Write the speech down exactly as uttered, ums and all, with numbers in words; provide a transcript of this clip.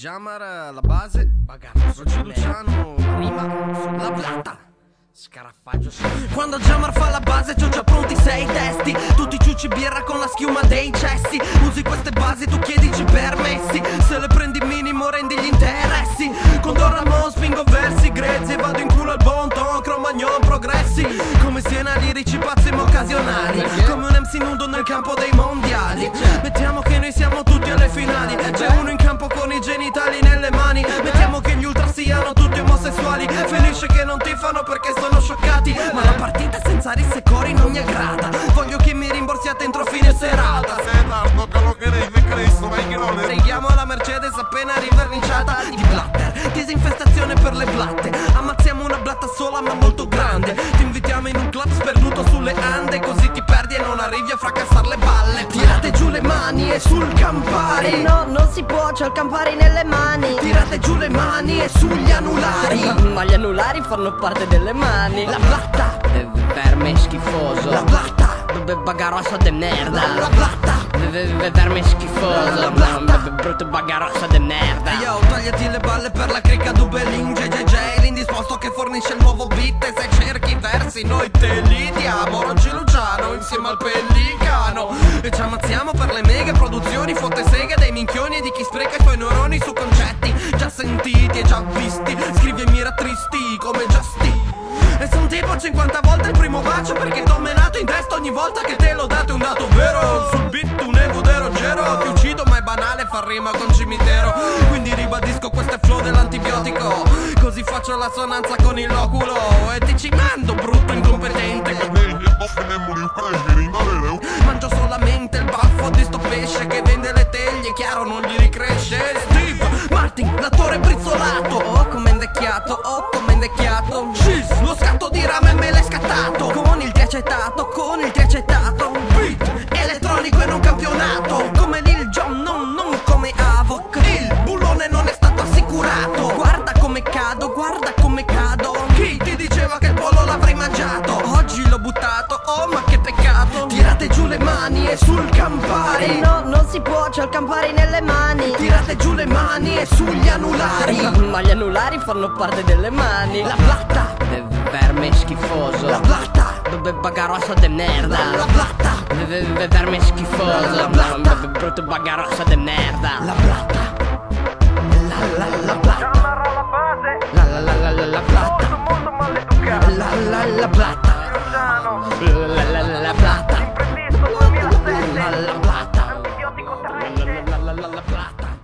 Jamar la base, bagasso, Roggy Luciano rima, La Blatta, scarafaggio. Quando Jamar fa la base c'ho già pronti sei testi, tutti ciucci birra con la schiuma dei cessi. Usi queste basi, tu chiedici permessi, se le prendi minimo rendi gli interessi. Con Don Ramon spingo versi grezzi e vado in culo al bon ton, cromagnon progressi. Come Siena lirici pazzi ma occasionali, come un M C nudo nel campo dei mondiali. Mettiamo che noi siamo tutti alle finali, c'è uno in campo con i genitali nelle mani. Mettiamo che gli ultra siano tutti omosessuali, finisce che non ti fanno perché sono scioccati. Ma la partita senza risse e cori non mi aggrada, voglio che mi rimborsiate entro fine serata. Reghiamo la Mercedes appena riverniciata di Blatter, disinfestazione per le blatte. Ammazziamo una blatta sola ma molto grande, ti invitiamo in un club sperduto sulle Ande, così ti perdi e non arrivi a fracassar le balle. Tirate giù le mani e sul Campari, no, non si può, c'è il Campari nelle mani. Tirate giù le mani e sugli anulari, ma gli anulari fanno parte delle mani. La blatta, verme schifoso. La blatta, bagarossa de merda. La blatta, verme schifoso. La blatta, brutto bagarossa de merda. Yo, tagliati le balle per la cricca du Belin. J J J, l'indisposto che fornisce il nuovo beat, e se cerchi versi noi te li diamo. Roggy Luciano insieme al pellicano, e ci ammazziamo per le mega produzioni fotte seghe dei minchioni e di chi spreca i suoi neuroni su concetti già sentiti e già visti. Scrivi e mira tristi come già sti, e son tipo cinquanta volte il primo bacio perché t'ho menato in testa ogni volta che te lo date un dato vero. Sul beat un evo de Ruggero, ti uccido ma è banale far rima con cimitero. Quindi ribadisco questo è flow dell'antibiotico, così faccio l'assonanza con il loculo e ti ci mando brutto incompetente. Mangio solamente il baffo di sto pesce che vende le teglie, chiaro non gli ricresce. Steve Martin, l'attore brizzolato, oh come invecchiato, oh come invecchiato. Jeez, lo scatto di rame me l'hai scattato, con il diacetato, con il diacetato. Un beat elettronico in un campionato, come Lil Jon, non, non come Avoc. Il bullone non è stato assicurato, guarda come cado, guarda come cado. Chi ti diceva che il pollo l'avrei mangiato? Oggi l'ho buttato, oh ma che peccato. Tirate giù le mani e sul Campari, no, non si può, c'è il Campari nelle mani. Tirate giù le mani e sugli anulari, ma gli anulari fanno parte delle mani. La blatta, verme schifoso. La blatta, bagarossa de merda. La blatta, verme schifoso. La blatta, brutto bagarossa de merda. La blatta, la la la blatta, la la la la la blatta, la la la blatta, la la la blatta, la la la blatta.